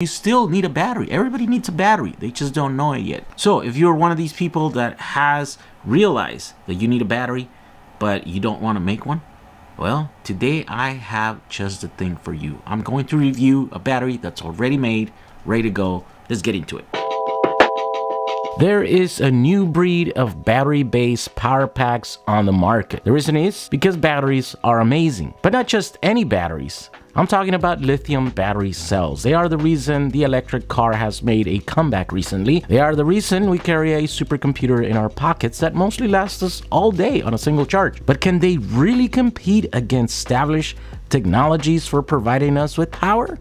You still need a battery. Everybody needs a battery. They just don't know it yet. So if you're one of these people that has realized that you need a battery, but you don't want to make one, well, today I have just the thing for you. I'm going to review a battery that's already made, ready to go. Let's get into it. There is a new breed of battery-based power packs on the market. The reason is because batteries are amazing, but not just any batteries. I'm talking about lithium battery cells. They are the reason the electric car has made a comeback recently. They are the reason we carry a supercomputer in our pockets that mostly lasts us all day on a single charge. But can they really compete against established technologies for providing us with power?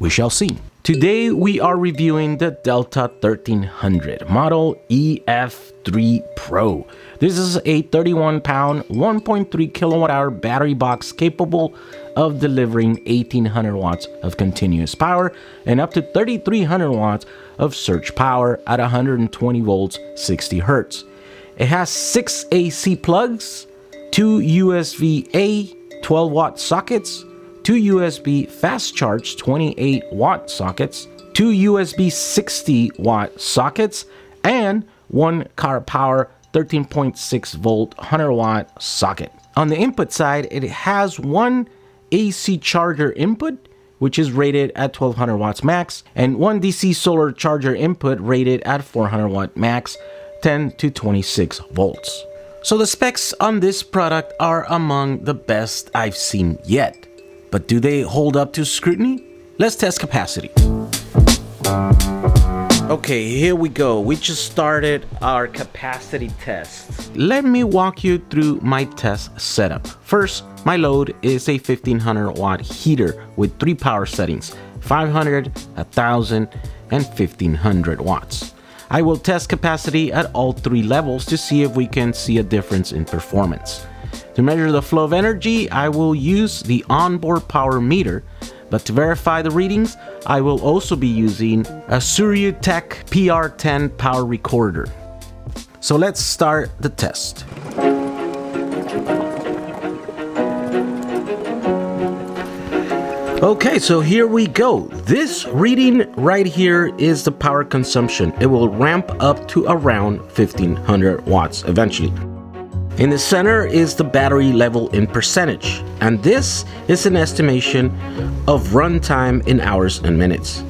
We shall see. Today, we are reviewing the Delta 1300 model EF3 Pro. This is a 31-pound, 1.3 kilowatt-hour battery box capable of delivering 1800 watts of continuous power and up to 3300 watts of surge power at 120 volts, 60 hertz. It has 6 AC plugs, 2 USB-A 12-watt sockets, 2 USB fast charge 28-watt sockets, 2 USB 60-watt sockets, and 1 car power 13.6 volt 100-watt socket. On the input side, it has 1 AC charger input, which is rated at 1200 watts max, and 1 DC solar charger input rated at 400 watt max, 10 to 26 volts. So the specs on this product are among the best I've seen yet. But do they hold up to scrutiny? Let's test capacity. Okay, here we go. We just started our capacity test. Let me walk you through my test setup. First, my load is a 1500 watt heater with 3 power settings, 500, 1000, and 1500 watts. I will test capacity at all 3 levels to see if we can see a difference in performance. To measure the flow of energy, I will use the onboard power meter, but to verify the readings, I will also be using a Suryutech PR10 power recorder. So let's start the test. Okay, so here we go. This reading right here is the power consumption. It will ramp up to around 1500 watts eventually. In the center is the battery level in percentage, and this is an estimation of runtime in hours and minutes.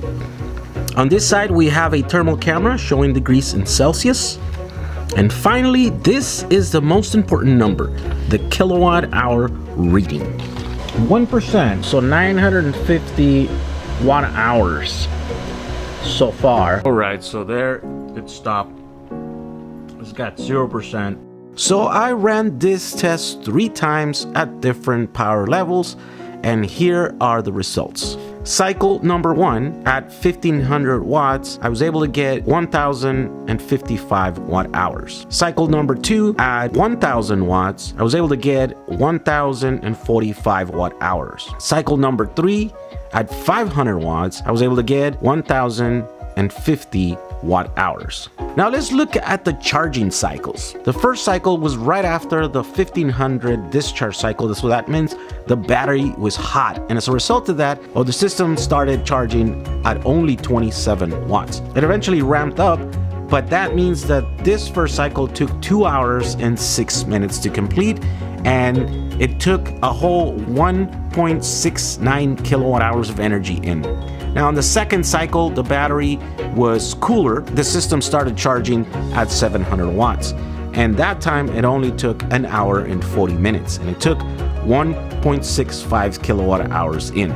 On this side, we have a thermal camera showing degrees in Celsius. And finally, this is the most important number, the kilowatt hour reading. 1%, so 950 watt hours so far. All right, so there it stopped. It's got 0%. So I ran this test 3 times at different power levels, and here are the results. Cycle number 1, at 1500 watts, I was able to get 1055 watt hours. Cycle number 2, at 1000 watts, I was able to get 1045 watt hours. Cycle number 3, at 500 watts, I was able to get 1050 watt hours. Now let's look at the charging cycles. The first cycle was right after the 1500 discharge cycle, so that means the battery was hot, and as a result of that, well, the system started charging at only 27 watts. It eventually ramped up, but that means that this first cycle took 2 hours and 6 minutes to complete, and it took a whole 1.69 kilowatt hours of energy in. Now, on the second cycle, the battery was cooler. The system started charging at 700 watts. And that time, it only took 1 hour and 40 minutes. And it took 1.65 kilowatt hours in.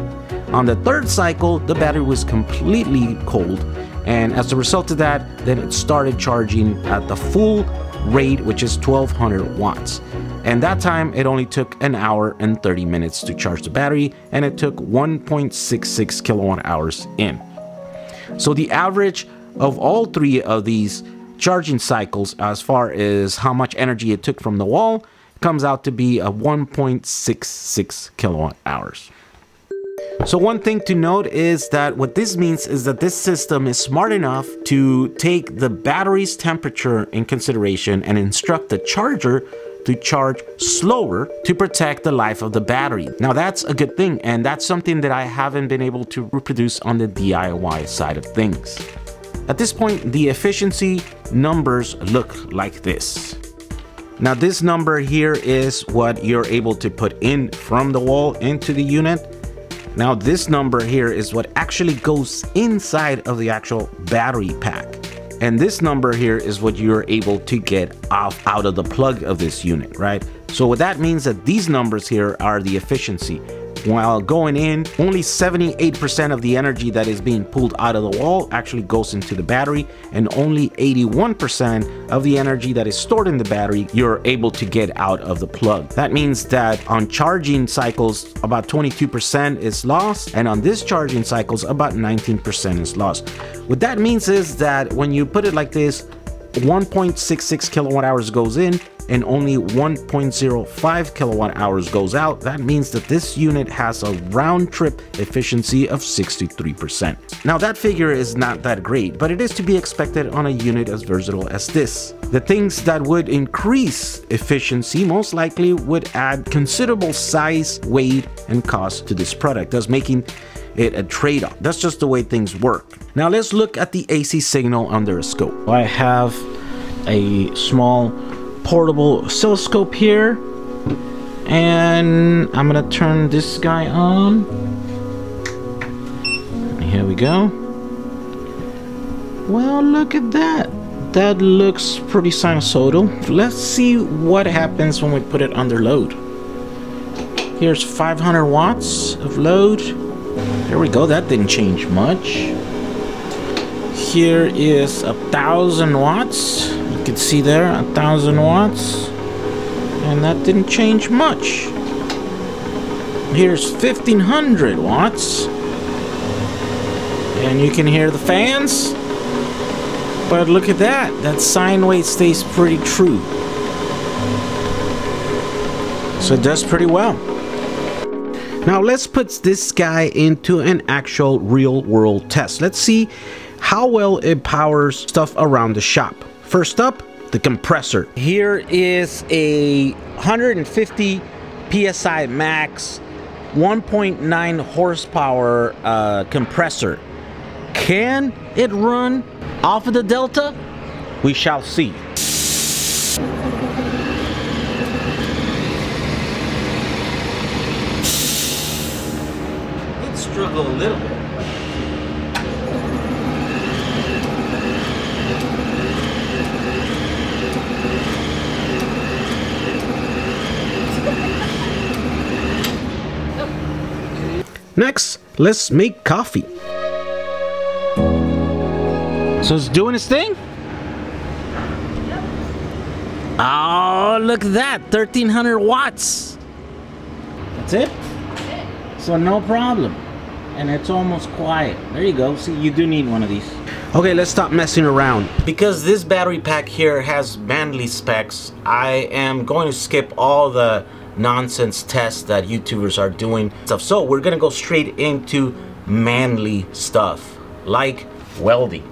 On the third cycle, the battery was completely cold. And as a result of that, then it started charging at the full rate, which is 1200 watts. And that time, it only took 1 hour and 30 minutes to charge the battery, and it took 1.66 kilowatt hours in. So the average of all 3 of these charging cycles, as far as how much energy it took from the wall, comes out to be a 1.66 kilowatt hours. So one thing to note is that what this means is that this system is smart enough to take the battery's temperature in consideration and instruct the charger to charge slower to protect the life of the battery. Now that's a good thing, and that's something that I haven't been able to reproduce on the DIY side of things. At this point, the efficiency numbers look like this. Now this number here is what you're able to put in from the wall into the unit. Now this number here is what actually goes inside of the actual battery pack. And this number here is what you're able to get out of the plug of this unit, right? So what that means that these numbers here are the efficiency. While going in, only 78% of the energy that is being pulled out of the wall actually goes into the battery, and only 81% of the energy that is stored in the battery you're able to get out of the plug. That means that on charging cycles, about 22% is lost, and on discharging cycles, about 19% is lost. What that means is that when you put it like this, 1.66 kilowatt hours goes in, and only 1.05 kilowatt hours goes out. That means that this unit has a round trip efficiency of 63%. Now that figure is not that great, but it is to be expected on a unit as versatile as this. The things that would increase efficiency most likely would add considerable size, weight, and cost to this product, thus making it a trade-off. That's just the way things work. Now let's look at the AC signal under a scope. I have a small portable oscilloscope here, and I'm gonna turn this guy on. Here we go. Well, look at that. That looks pretty sinusoidal. Let's see what happens when we put it under load. Here's 500 watts of load. There we go, that didn't change much. Here is 1,000 watts. You can see there, 1,000 watts, and that didn't change much. Here's 1,500 watts, and you can hear the fans. But look at that, that sine wave stays pretty true. So it does pretty well. Now let's put this guy into an actual real-world test. Let's see how well it powers stuff around the shop. First up, the compressor. Here is a 150 PSI max, 1.9 horsepower compressor. Can it run off of the Delta? We shall see. It struggled a little bit. Next, let's make coffee. So it's doing its thing? Oh, look at that, 1,300 watts. That's it? So no problem. And it's almost quiet. There you go, see, you do need one of these. Okay, let's stop messing around. Because this battery pack here has manly specs, I am going to skip all the nonsense tests that YouTubers are doing stuff. So we're gonna go straight into manly stuff like welding.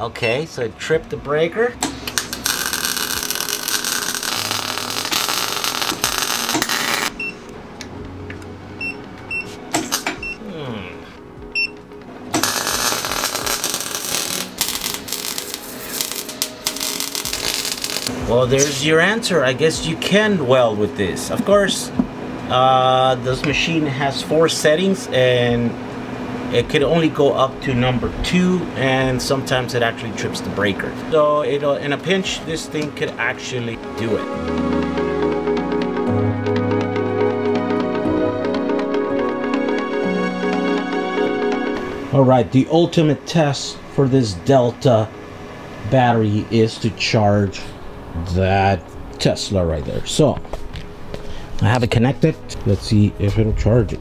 Okay, so I tripped the breaker. Well, there's your answer. I guess you can weld with this. Of course, this machine has 4 settings, and it could only go up to number 2, and sometimes it actually trips the breaker. So it'll, in a pinch, this thing could actually do it. All right, the ultimate test for this Delta battery is to charge that Tesla right there. So I have it connected. Let's see if it'll charge it.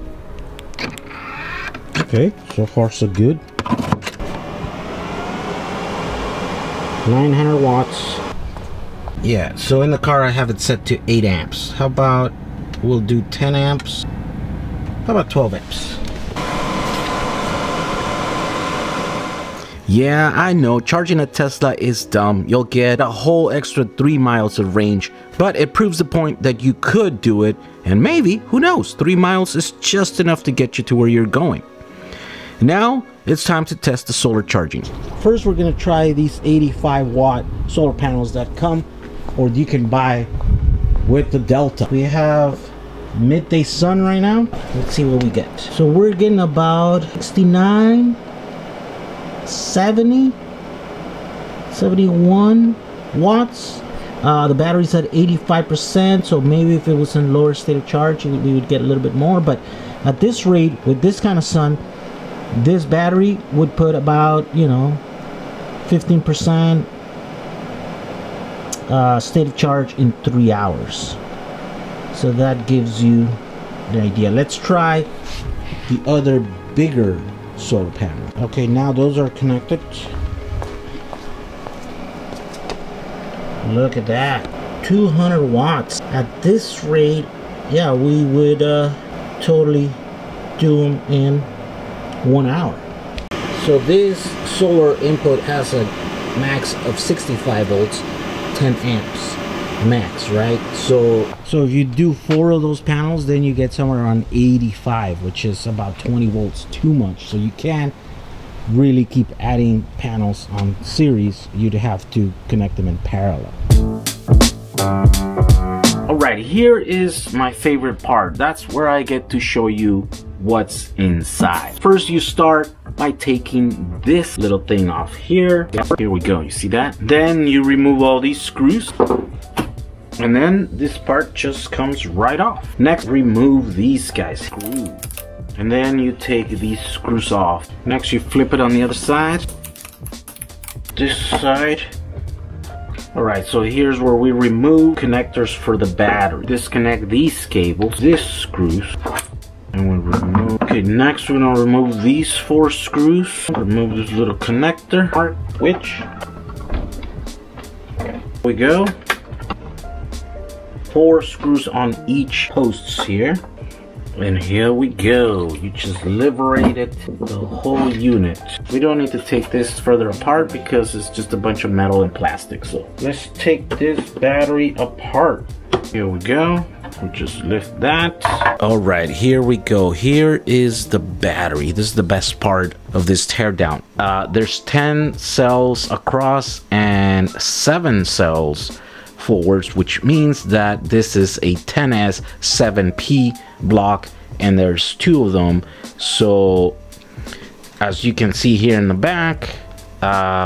Okay, so far so good. 900 watts. Yeah, so in the car I have it set to 8 amps. How about we'll do 10 amps? How about 12 amps? Yeah, I know, charging a Tesla is dumb. You'll get a whole extra 3 miles of range, but it proves the point that you could do it, and maybe, who knows, 3 miles is just enough to get you to where you're going. Now, it's time to test the solar charging. First, we're gonna try these 85-watt solar panels that come, or you can buy with the Delta. We have midday sun right now. Let's see what we get. So we're getting about 69, 70, 71 watts. The battery's at 85%, so maybe if it was in lower state of charge, we would get a little bit more, but at this rate, with this kind of sun, this battery would put about, you know, 15% state of charge in 3 hours. So that gives you the idea. Let's try the other bigger solar panel. Okay, now those are connected. Look at that, 200 watts. At this rate, yeah, we would totally do them in 1 hour. So this solar input has a max of 65 volts, 10 amps max, right? So if you do 4 of those panels, then you get somewhere around 85, which is about 20 volts too much. So you can't really keep adding panels on series. You'd have to connect them in parallel. Alright, here is my favorite part. That's where I get to show you what's inside. First, you start by taking this little thing off here. Here we go, you see that? Then you remove all these screws, and then this part just comes right off. Next, remove these guys. Screw. And then you take these screws off. Next, you flip it on the other side. This side. Alright, so here's where we remove connectors for the battery. Disconnect these cables, these screws. And we remove. Okay, next we're gonna remove these 4 screws. Remove this little connector part, which here we go. 4 screws on each posts here. And here we go. You just liberated the whole unit. We don't need to take this further apart because it's just a bunch of metal and plastic. So let's take this battery apart. Here we go. We just lift that. All right, here we go. Here is the battery. This is the best part of this teardown. There's 10 cells across and 7 cells forwards, which means that this is a 10S 7P block, and there's 2 of them. So as you can see here in the back,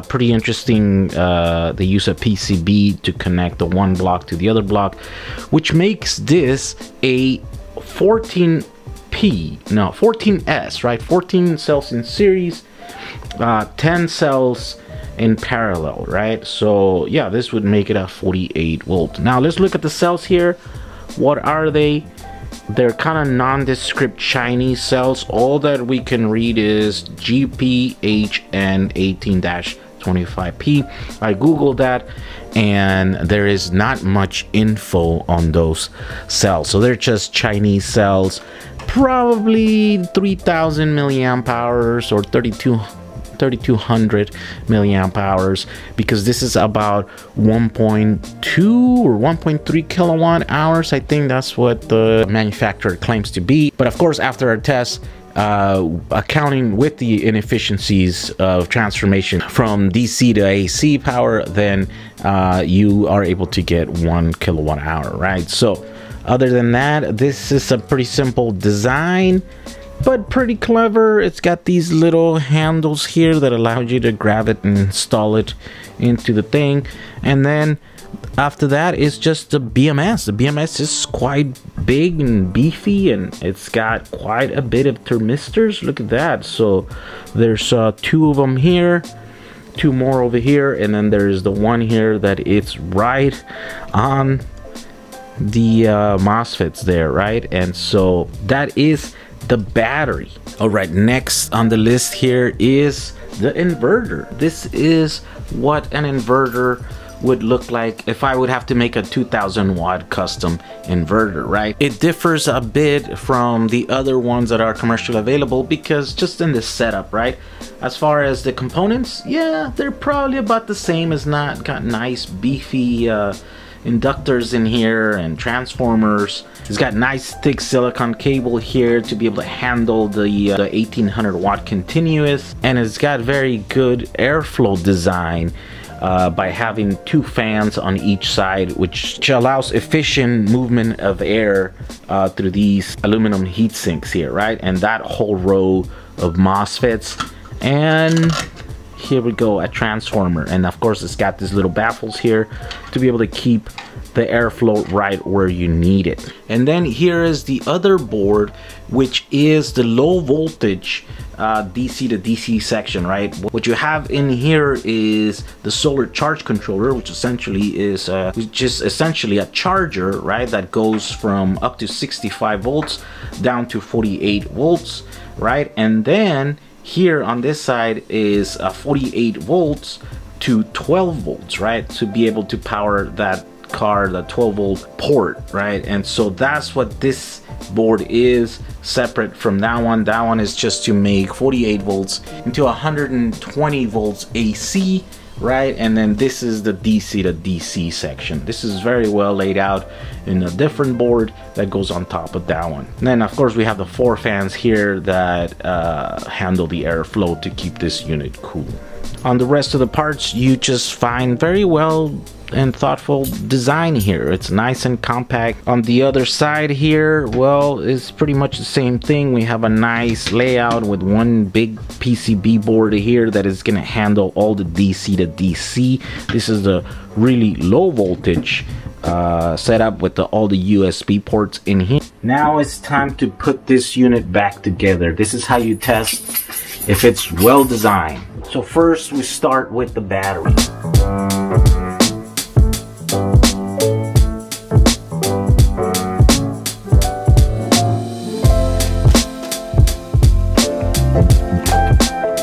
pretty interesting, they use a PCB to connect the one block to the other block, which makes this a 14S, right? 14 cells in series, 10 cells in parallel, right? So yeah, this would make it a 48 volt. Now let's look at the cells here. What are they? They're kind of nondescript Chinese cells. All that we can read is GPHN 18-25p. I googled that, and there is not much info on those cells. So they're just Chinese cells, probably 3000 milliamp hours or 3200 milliamp hours, because this is about 1.2 or 1.3 kilowatt hours. I think that's what the manufacturer claims to be. But of course, after our test, accounting with the inefficiencies of transformation from DC to AC power, then you are able to get 1 kilowatt hour, right? So other than that, this is a pretty simple design, but pretty clever. It's got these little handles here that allow you to grab it and install it into the thing. And then after that is just the BMS. The BMS is quite big and beefy, and it's got quite a bit of thermistors. Look at that. So there's 2 of them here, 2 more over here, and then there's the one here that it's right on the MOSFETs there, right? And so that is the battery. All right, next on the list here is the inverter. This is what an inverter would look like if I would have to make a 2000 watt custom inverter, right? It differs a bit from the other ones that are commercially available because just in this setup, right? As far as the components, yeah, they're probably about the same. It's not got nice beefy inductors in here and transformers. It's got nice thick silicon cable here to be able to handle the 1800 watt continuous, and it's got very good airflow design by having two fans on each side, which allows efficient movement of air through these aluminum heat sinks here, right? And that whole row of MOSFETs. And here we go, a transformer, and of course it's got these little baffles here to be able to keep the airflow right where you need it. And then here is the other board, which is the low voltage DC to DC section, right? What you have in here is the solar charge controller, which is essentially a charger, right? That goes from up to 65 volts down to 48 volts, right? And then here on this side is 48 volts to 12 volts, right? To be able to power that car, the 12 volt port, right? And so that's what this board is, separate from that one. That one is just to make 48 volts into 120 volts AC, right? And then this is the DC to DC section. This is very well laid out in a different board that goes on top of that one. And then of course we have the four fans here that handle the airflow to keep this unit cool. On the rest of the parts, you just find very well and thoughtful design here. It's nice and compact. On the other side here, well, it's pretty much the same thing. We have a nice layout with one big PCB board here that is going to handle all the DC to DC. This is the really low voltage setup with all the USB ports in here. Now it's time to put this unit back together. This is how you test if it's well designed. So first we start with the battery.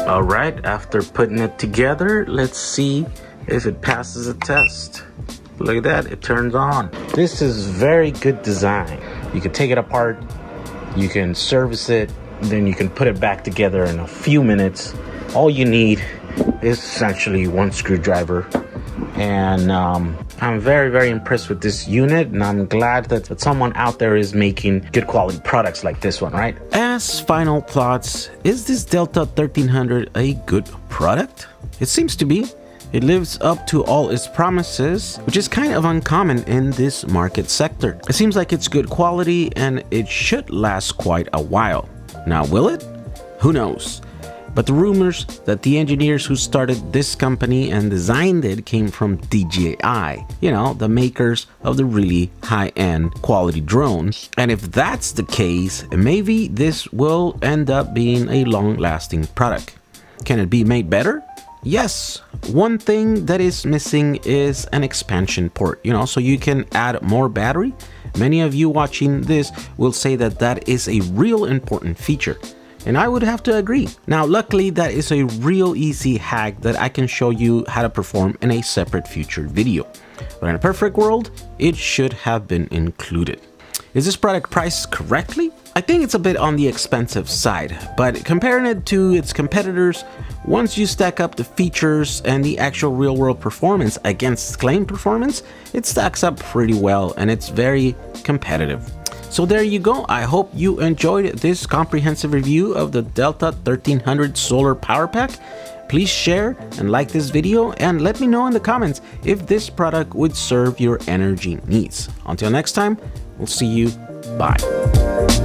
Alright, after putting it together, let's see if it passes a test. Look at that, it turns on. This is very good design. You can take it apart, you can service it, then you can put it back together in a few minutes. All you need is essentially one screwdriver. And I'm very, very impressed with this unit, and I'm glad that someone out there is making good quality products like this one, right? As final thoughts, is this Delta 1300 a good product? It seems to be. It lives up to all its promises, which is kind of uncommon in this market sector. It seems like it's good quality and it should last quite a while. Now, will it? Who knows? But the rumors that the engineers who started this company and designed it came from DJI, you know, the makers of the really high-end quality drones. And if that's the case, maybe this will end up being a long-lasting product. Can it be made better? Yes. One thing that is missing is an expansion port, you know, so you can add more battery. Many of you watching this will say that that is a real important feature. And I would have to agree. Now, luckily, that is a real easy hack that I can show you how to perform in a separate future video. But in a perfect world, it should have been included. Is this product priced correctly? I think it's a bit on the expensive side, but comparing it to its competitors, once you stack up the features and the actual real-world performance against claimed performance, it stacks up pretty well, and it's very competitive. So there you go. I hope you enjoyed this comprehensive review of the Delta 1300 Solar Power Pack. Please share and like this video, and let me know in the comments if this product would serve your energy needs. Until next time, we'll see you. Bye.